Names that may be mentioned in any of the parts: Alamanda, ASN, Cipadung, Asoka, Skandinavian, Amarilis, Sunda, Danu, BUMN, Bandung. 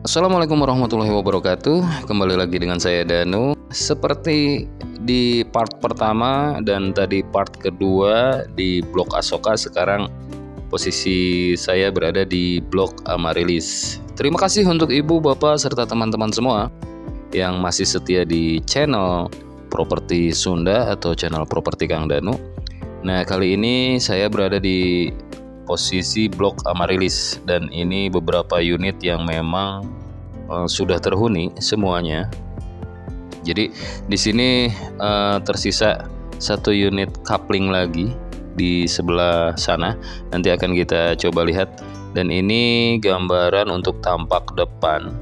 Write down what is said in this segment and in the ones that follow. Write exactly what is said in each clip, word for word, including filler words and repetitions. Assalamualaikum warahmatullahi wabarakatuh. Kembali lagi dengan saya Danu. Seperti di part pertama dan tadi part kedua di blok Asoka, sekarang posisi saya berada di blok Amarilis. Terima kasih untuk ibu, bapak, serta teman-teman semua yang masih setia di channel Properti Sunda atau channel Properti Kang Danu. Nah, kali ini saya berada di posisi blok Amarilis, dan ini beberapa unit yang memang uh, sudah terhuni semuanya. Jadi di sini uh, tersisa satu unit coupling lagi di sebelah sana, nanti akan kita coba lihat. Dan ini gambaran untuk tampak depan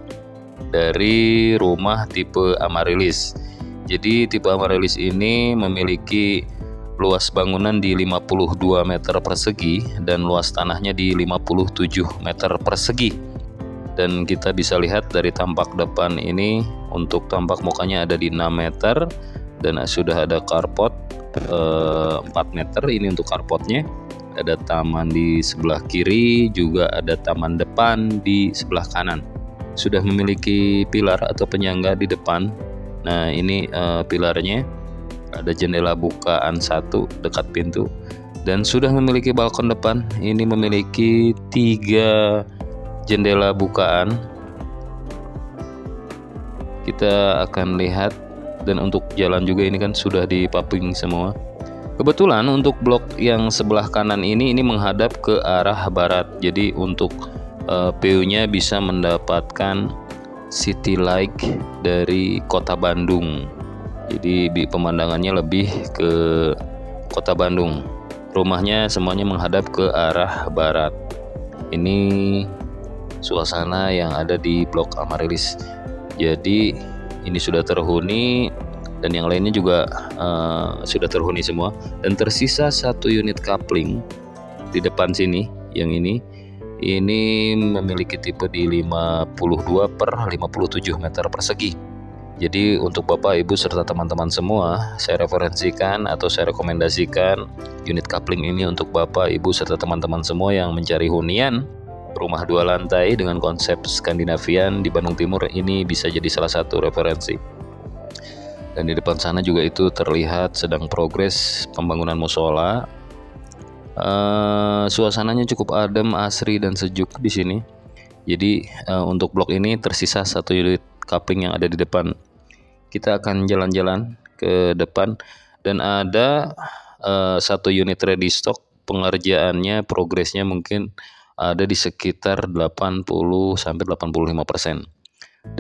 dari rumah tipe Amarilis. Jadi tipe Amarilis ini memiliki luas bangunan di lima puluh dua meter persegi dan luas tanahnya di lima puluh tujuh meter persegi. Dan kita bisa lihat dari tampak depan ini, untuk tampak mukanya ada di enam meter dan sudah ada carport eh, empat meter. Ini untuk carportnya. Ada taman di sebelah kiri, juga ada taman depan di sebelah kanan. Sudah memiliki pilar atau penyangga di depan. Nah, ini eh, pilarnya. Ada jendela bukaan satu dekat pintu, dan sudah memiliki balkon depan. Ini memiliki tiga jendela bukaan. Kita akan lihat. Dan untuk jalan juga ini kan sudah dipaving semua. Kebetulan untuk blok yang sebelah kanan ini ini menghadap ke arah barat. Jadi untuk uh, P U-nya bisa mendapatkan city light dari kota Bandung. Jadi pemandangannya lebih ke kota Bandung. Rumahnya semuanya menghadap ke arah barat. Ini suasana yang ada di blok Amarilis. Jadi ini sudah terhuni, dan yang lainnya juga uh, sudah terhuni semua. Dan tersisa satu unit coupling di depan sini, yang ini. Ini memiliki tipe di lima puluh dua per lima puluh tujuh meter persegi. Jadi untuk bapak, ibu, serta teman-teman semua, saya referensikan atau saya rekomendasikan unit coupling ini untuk bapak, ibu, serta teman-teman semua yang mencari hunian rumah dua lantai dengan konsep Skandinavian di Bandung Timur. Ini bisa jadi salah satu referensi. Dan di depan sana juga itu terlihat sedang progres pembangunan musola. Uh, suasananya cukup adem, asri, dan sejuk di sini. Jadi uh, untuk blok ini tersisa satu unit coupling yang ada di depan. Kita akan jalan-jalan ke depan, dan ada uh, satu unit ready stock. Pengerjaannya, progresnya mungkin ada di sekitar delapan puluh sampai delapan puluh lima persen.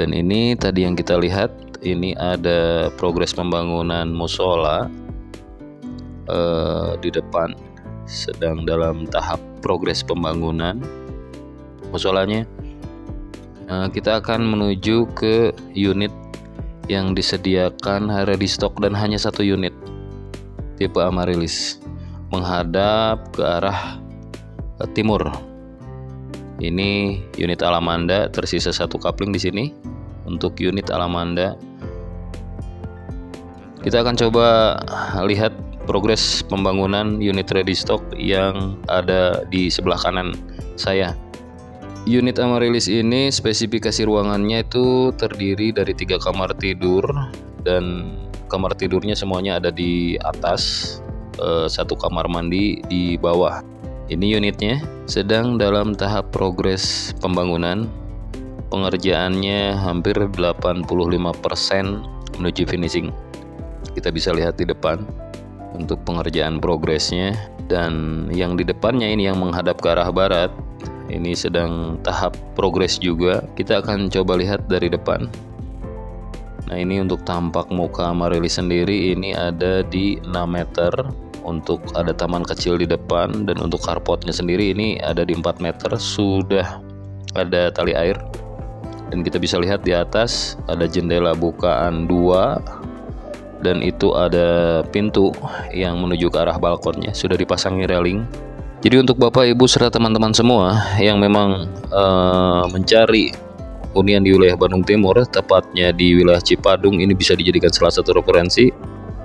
Dan ini tadi yang kita lihat, ini ada progres pembangunan musola uh, di depan, sedang dalam tahap progres pembangunan musolanya. Nah, kita akan menuju ke unit yang disediakan ready stock dan hanya satu unit, tipe Amarilis, menghadap ke arah timur. Ini unit Alamanda, tersisa satu coupling di sini untuk unit Alamanda. Kita akan coba lihat progres pembangunan unit ready stock yang ada di sebelah kanan saya. Unit Amarilis ini spesifikasi ruangannya itu terdiri dari tiga kamar tidur, dan kamar tidurnya semuanya ada di atas, e, satu kamar mandi di bawah. Ini unitnya sedang dalam tahap progres pembangunan, pengerjaannya hampir delapan puluh lima persen menuju finishing. Kita bisa lihat di depan untuk pengerjaan progresnya, dan yang di depannya ini yang menghadap ke arah barat. Ini sedang tahap progres juga. Kita akan coba lihat dari depan. Nah, ini untuk tampak muka Amarilis sendiri. Ini ada di enam meter. Untuk ada taman kecil di depan. Dan untuk carportnya sendiri ini ada di empat meter. Sudah ada tali air. Dan kita bisa lihat di atas ada jendela bukaan dua. Dan itu ada pintu yang menuju ke arah balkonnya. Sudah dipasangi railing. Jadi untuk bapak, ibu, serta teman-teman semua yang memang uh, mencari hunian di wilayah Bandung Timur, tepatnya di wilayah Cipadung, ini bisa dijadikan salah satu referensi.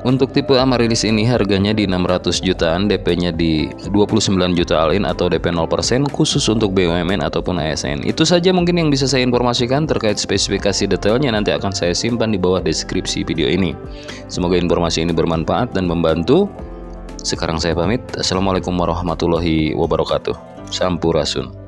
Untuk tipe Amarilis ini harganya di enam ratus jutaan, D P-nya di dua puluh sembilan juta all-in atau D P nol persen, khusus untuk B U M N ataupun A S N. Itu saja mungkin yang bisa saya informasikan, terkait spesifikasi detailnya nanti akan saya simpan di bawah deskripsi video ini. Semoga informasi ini bermanfaat dan membantu. Sekarang saya pamit. Assalamualaikum warahmatullahi wabarakatuh. Sampurasun.